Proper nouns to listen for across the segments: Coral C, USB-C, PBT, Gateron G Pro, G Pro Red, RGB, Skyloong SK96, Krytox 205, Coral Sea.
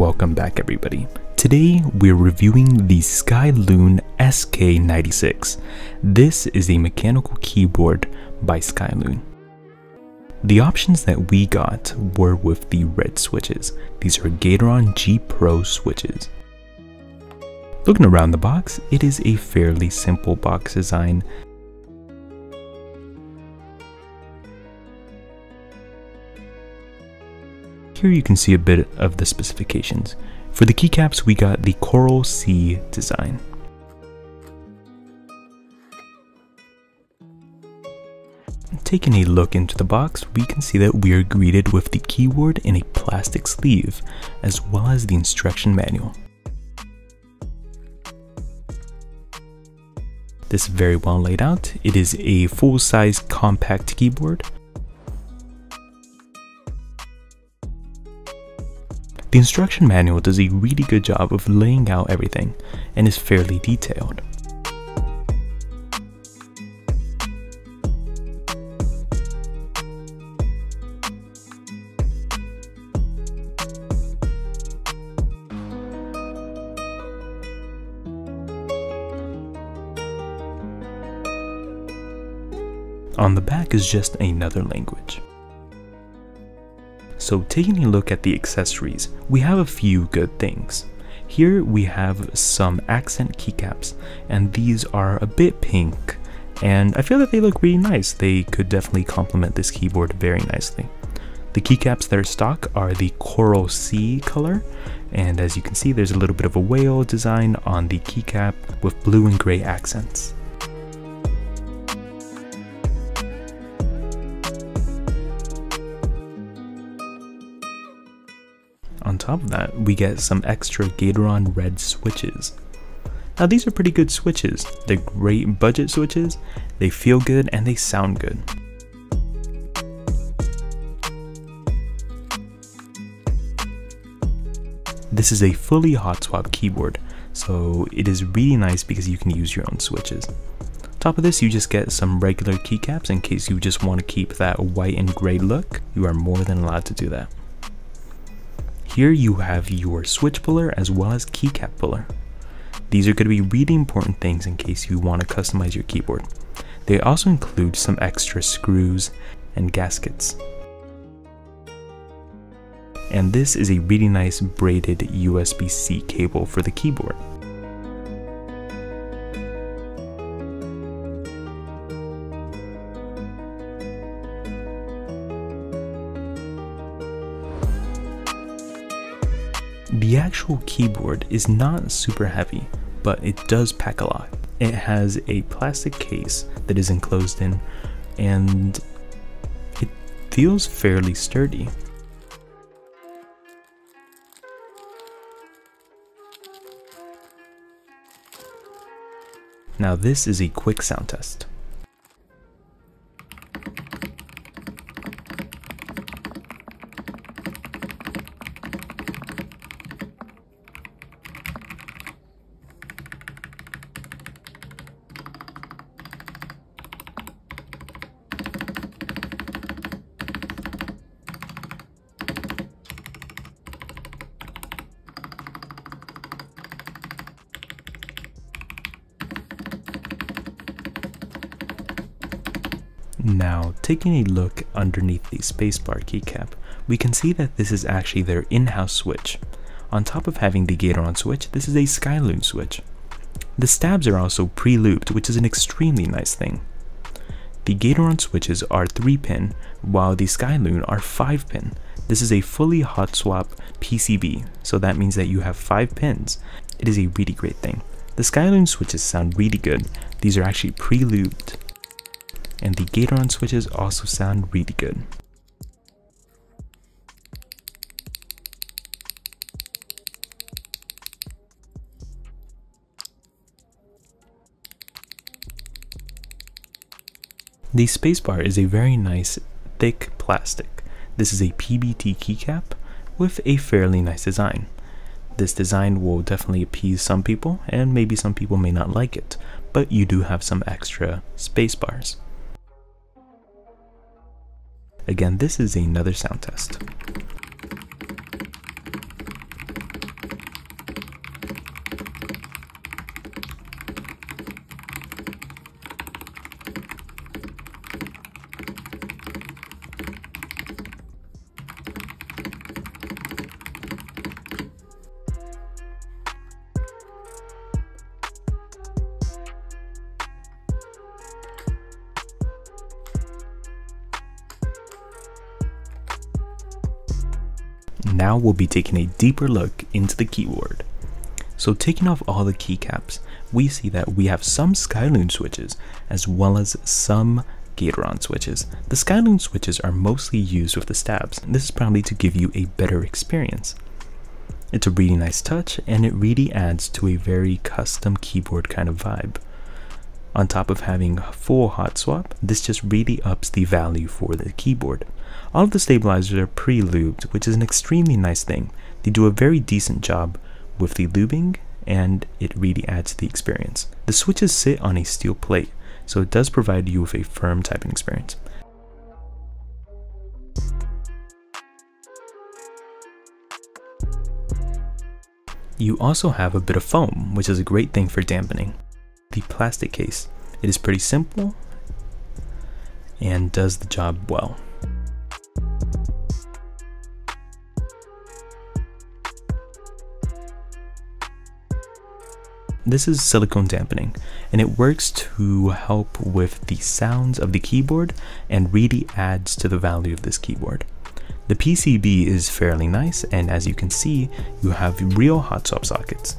welcome back everybody. Today we're reviewing the Skyloong SK96. This is a mechanical keyboard by Skyloong. The options that we got were with the red switches. These are Gateron G Pro switches. Looking around the box, it is a fairly simple box design. Here you can see a bit of the specifications. For the keycaps, we got the Coral C design. Taking a look into the box, we can see that we are greeted with the keyboard in a plastic sleeve, as well as the instruction manual. This is very well laid out. It is a full-size compact keyboard. The instruction manual does a really good job of laying out everything and is fairly detailed. On the back is just another language. So taking a look at the accessories, we have a few good things. Here we have some accent keycaps, and these are a bit pink, and I feel that they look really nice. They could definitely complement this keyboard very nicely. The keycaps that are stock are the Coral Sea color, and as you can see, there's a little bit of a whale design on the keycap with blue and gray accents. On top of that, we get some extra Gateron Red switches. Now these are pretty good switches. They're great budget switches, they feel good, and they sound good. This is a fully hot swap keyboard, so it is really nice because you can use your own switches. On top of this, you just get some regular keycaps in case you just want to keep that white and gray look. You are more than allowed to do that. Here you have your switch puller as well as keycap puller. These are going to be really important things in case you want to customize your keyboard. They also include some extra screws and gaskets. And this is a really nice braided USB-C cable for the keyboard. The actual keyboard is not super heavy, but it does pack a lot. It has a plastic case that is enclosed in, and it feels fairly sturdy. Now this is a quick sound test. Now, taking a look underneath the spacebar keycap, we can see that this is actually their in-house switch. On top of having the Gateron switch, this is a Skyloong switch. The stabs are also pre-looped, which is an extremely nice thing. The Gateron switches are 3-pin, while the Skyloong are 5-pin. This is a fully hot swap PCB, so that means that you have 5 pins. It is a really great thing. The Skyloong switches sound really good. These are actually pre-looped. And the Gateron switches also sound really good. The spacebar is a very nice thick plastic. This is a PBT keycap with a fairly nice design. This design will definitely appease some people, and maybe some people may not like it, but you do have some extra spacebars. Again, this is another sound test. now we'll be taking a deeper look into the keyboard. So taking off all the keycaps, we see that we have some Skyloong switches as well as some Gateron switches. The Skyloong switches are mostly used with the stabs, and this is probably to give you a better experience. It's a really nice touch, and it really adds to a very custom keyboard kind of vibe. On top of having full hot swap, this just really ups the value for the keyboard. All of the stabilizers are pre-lubed, which is an extremely nice thing. They do a very decent job with the lubing, and it really adds to the experience. The switches sit on a steel plate, so it does provide you with a firm typing experience. You also have a bit of foam, which is a great thing for dampening. The plastic case, it is pretty simple and does the job well. This is silicone dampening, and it works to help with the sounds of the keyboard and really adds to the value of this keyboard. The PCB is fairly nice, and as you can see, you have real hot swap sockets.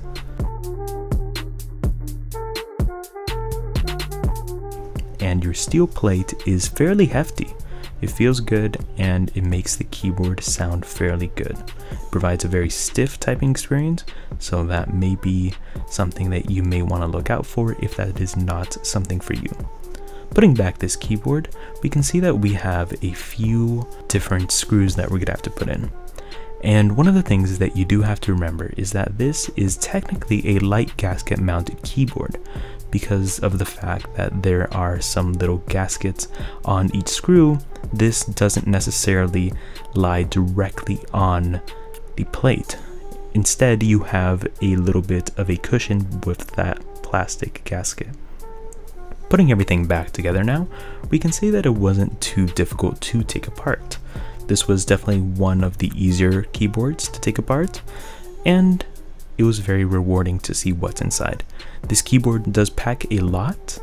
And your steel plate is fairly hefty. It feels good, and it makes the keyboard sound fairly good. It provides a very stiff typing experience, so that may be something that you may want to look out for if that is not something for you. Putting back this keyboard, we can see that we have a few different screws that we're gonna have to put in. And one of the things that you do have to remember is that this is technically a light gasket mounted keyboard because of the fact that there are some little gaskets on each screw. This doesn't necessarily lie directly on the plate. Instead, you have a little bit of a cushion with that plastic gasket. Putting everything back together now, we can say that it wasn't too difficult to take apart. This was definitely one of the easier keyboards to take apart, and it was very rewarding to see what's inside. This keyboard does pack a lot,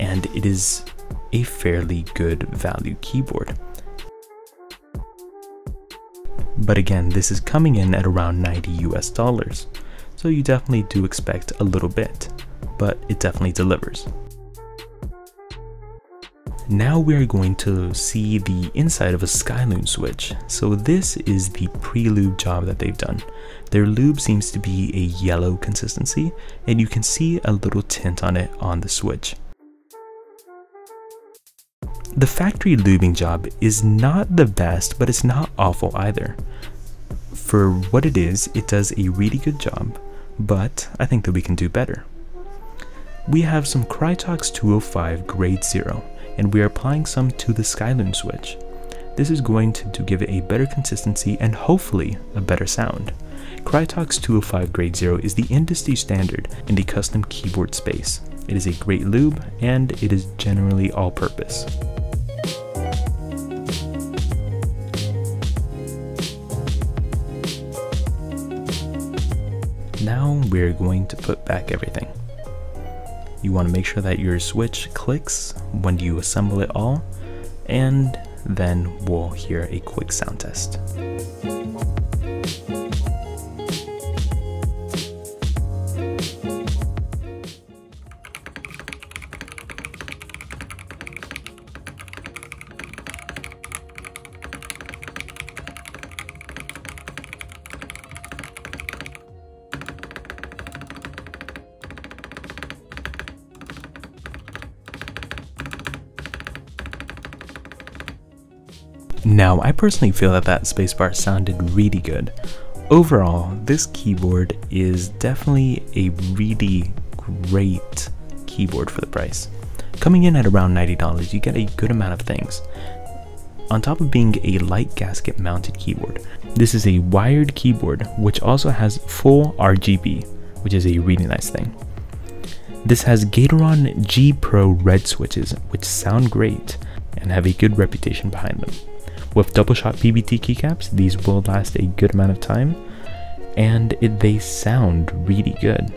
and it is a fairly good value keyboard. But again, this is coming in at around $90 US, so you definitely do expect a little bit, but it definitely delivers. Now we are going to see the inside of a Skyloong switch. So this is the pre-lube job that they've done. Their lube seems to be a yellow consistency, and you can see a little tint on it on the switch. The factory lubing job is not the best, but it's not awful either. For what it is, it does a really good job, but I think that we can do better. We have some Krytox 205 grade 0, and we are applying some to the Skyloong switch. This is going to give it a better consistency and hopefully a better sound. Krytox 205 grade 0 is the industry standard in the custom keyboard space. It is a great lube, and it is generally all purpose. Now we're going to put back everything. You want to make sure that your switch clicks when you assemble it all, and then we'll hear a quick sound test. Now, I personally feel that that spacebar sounded really good. Overall, this keyboard is definitely a really great keyboard for the price. Coming in at around $90, you get a good amount of things. On top of being a light gasket mounted keyboard, this is a wired keyboard, which also has full RGB, which is a really nice thing. This has Gateron G Pro Red switches, which sound great and have a good reputation behind them. With double shot PBT keycaps, these will last a good amount of time, and they sound really good.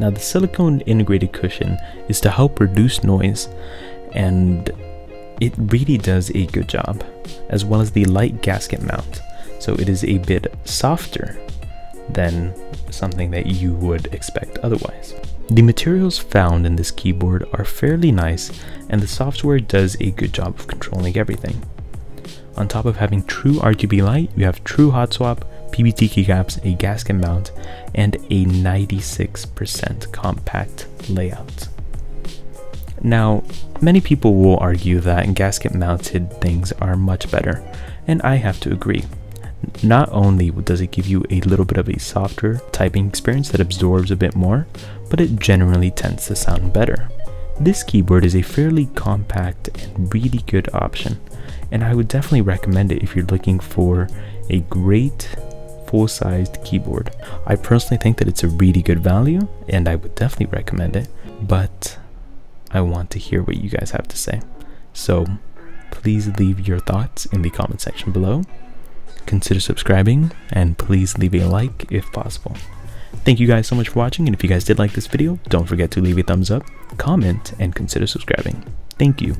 Now, the silicone integrated cushion is to help reduce noise, and it really does a good job, as well as the light gasket mount. so it is a bit softer than something that you would expect otherwise. The materials found in this keyboard are fairly nice, and the software does a good job of controlling everything. On top of having true RGB light, you have true hot swap, PBT keycaps, a gasket mount, and a 96% compact layout. Now, many people will argue that gasket mounted things are much better, and I have to agree. Not only does it give you a little bit of a softer typing experience that absorbs a bit more, but it generally tends to sound better. This keyboard is a fairly compact and really good option, and I would definitely recommend it if you're looking for a great full-sized keyboard. I personally think that it's a really good value, and I would definitely recommend it, but I want to hear what you guys have to say. So please leave your thoughts in the comment section below. Consider subscribing, and please leave a like if possible. Thank you guys so much for watching, and if you guys did like this video, don't forget to leave a thumbs up, comment, and consider subscribing. Thank you.